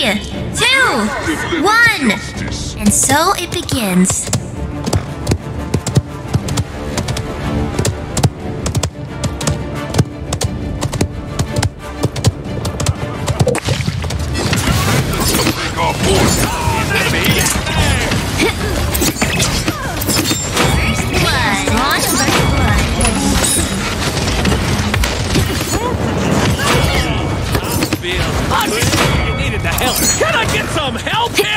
3, 2, 1, and so it begins. Can I get some help here?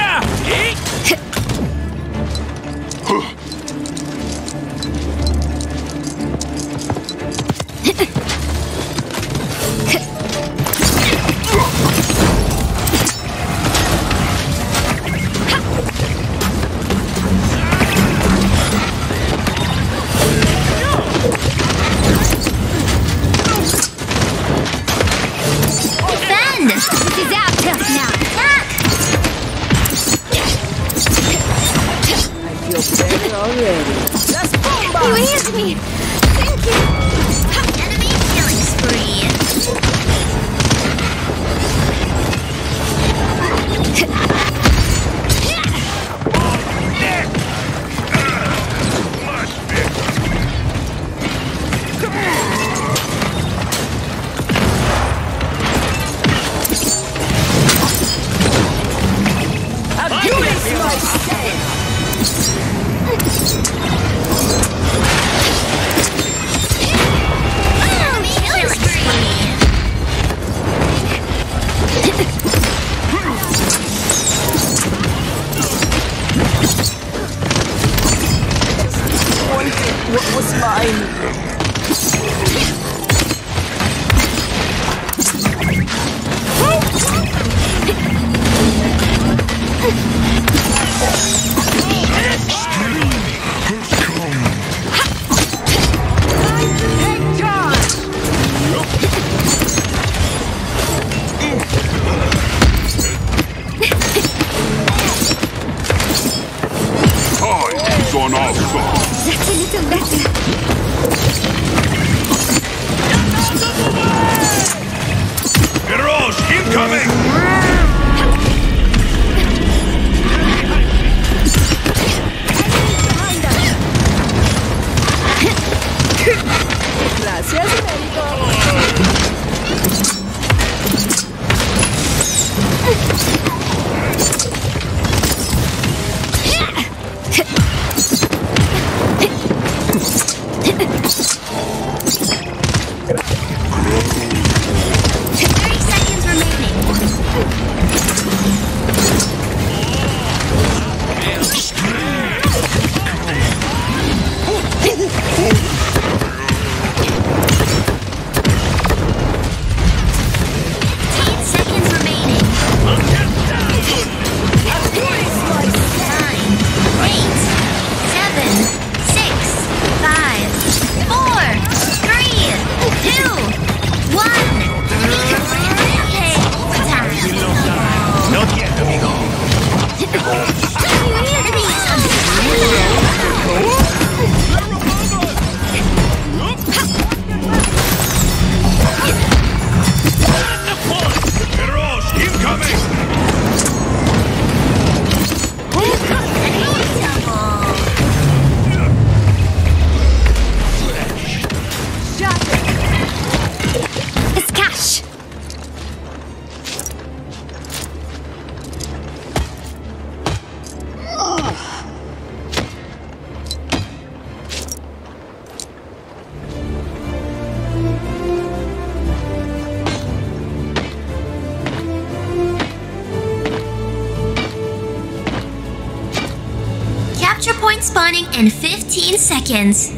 Spawning in 15 seconds.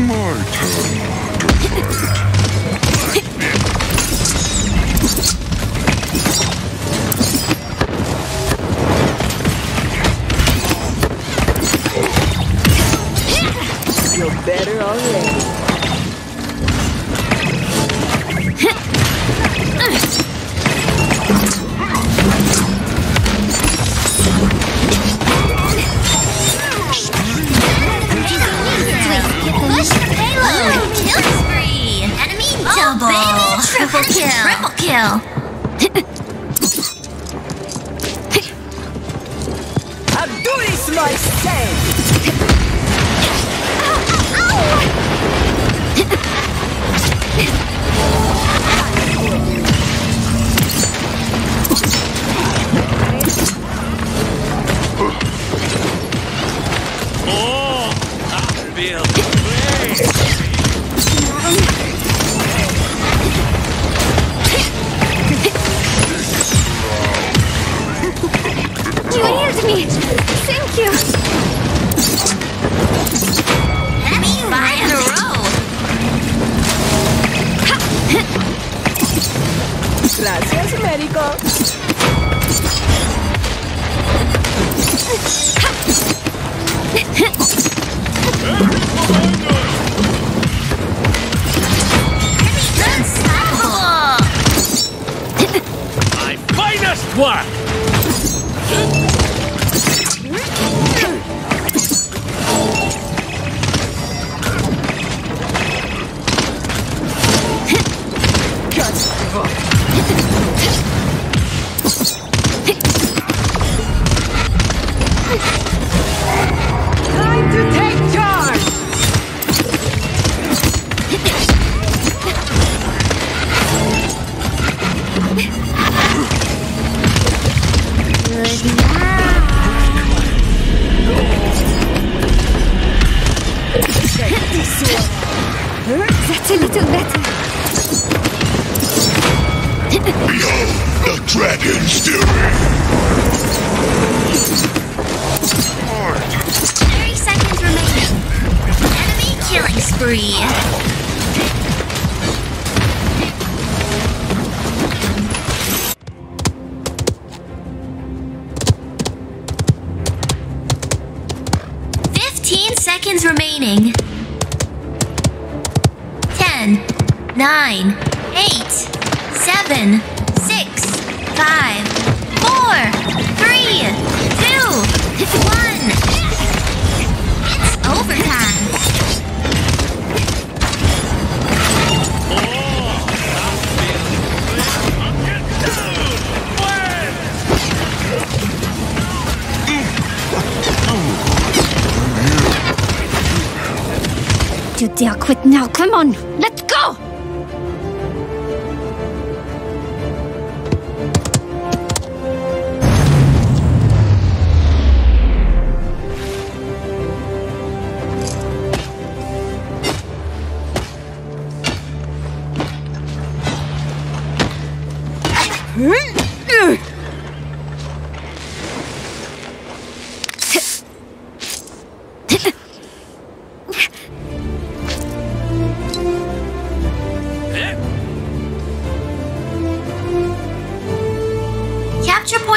My turn. deal. I'll do this myself. Oh, I feel great. You healed me! Thank you! That's 5 in a row! Gracias, médico! Unstoppable! My finest work! That's a little better. Behold, the dragon's doing. 30 seconds remaining. Enemy killing spree. Seconds remaining. 10, 9, 8, 7, 6, 5, 4, 3, 2, 1. It's overtime. You dare quit now, come on, let's go!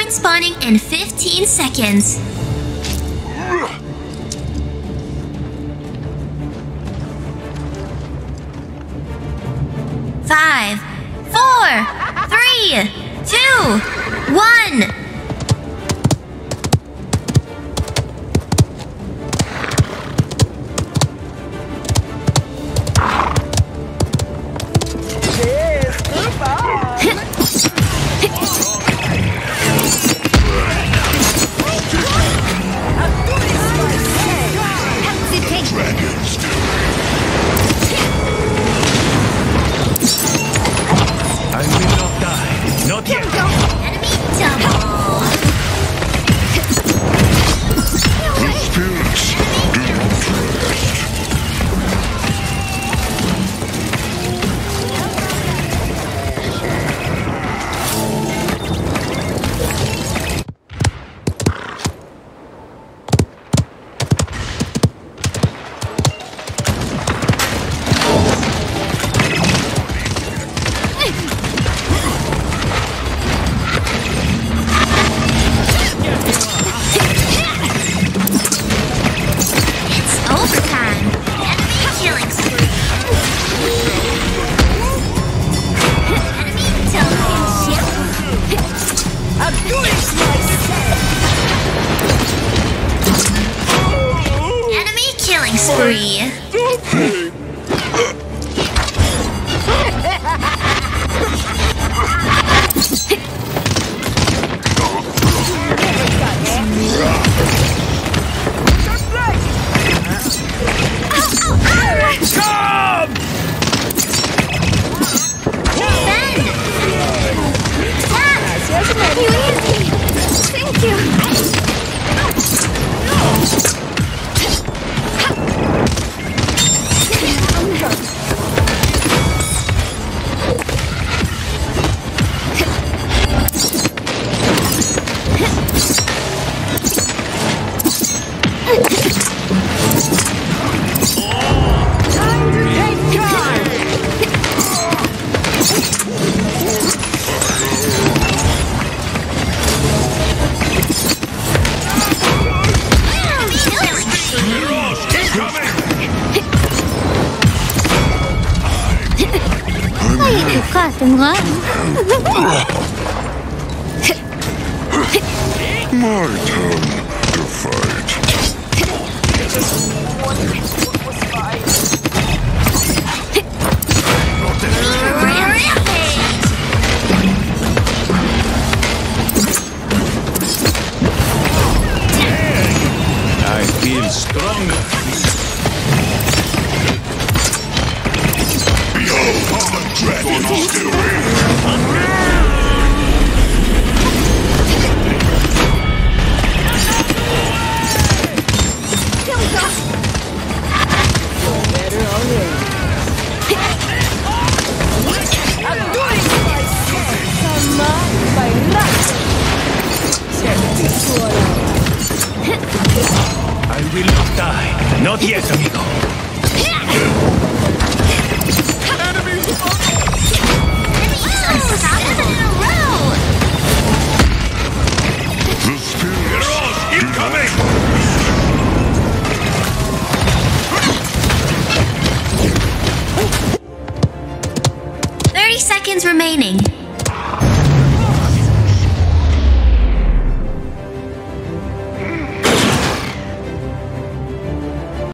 Spawning in 15 seconds. Enemy double! remaining.